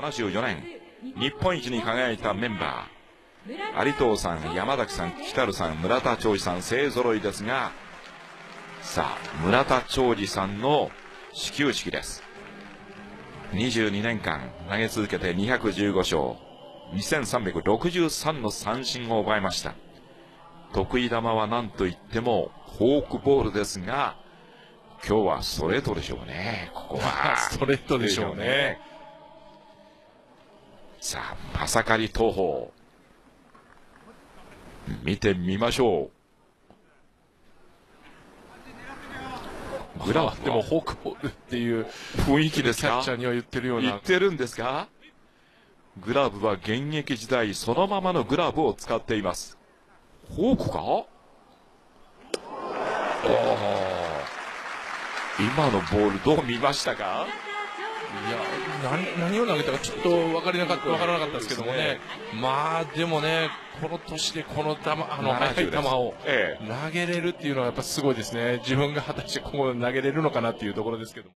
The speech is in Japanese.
1974年日本一に輝いたメンバー、有藤さん、山崎さん、北るさん、村田兆治さん、勢ぞろいですが、さあ村田兆治さんの始球式です。22年間投げ続けて215勝、2363の三振を奪いました。得意球は何といってもフォークボールですが、今日はストレートでしょうね。ここはストレートでしょうね。さあパサカリ投法見てみましょう。グラブでもフォークボールっていう雰囲気ですか。キャッチャーには言ってるような。言ってるんですか。グラブは現役時代そのままのグラブを使っています。フォークか。今のボールどう見ましたか。いや、何を投げたかちょっと分からなかったですけどもね。まあでもね、この年でこの球、速い球を投げれるっていうのはやっぱすごいですね。自分が果たしてここで投げれるのかなっていうところですけど。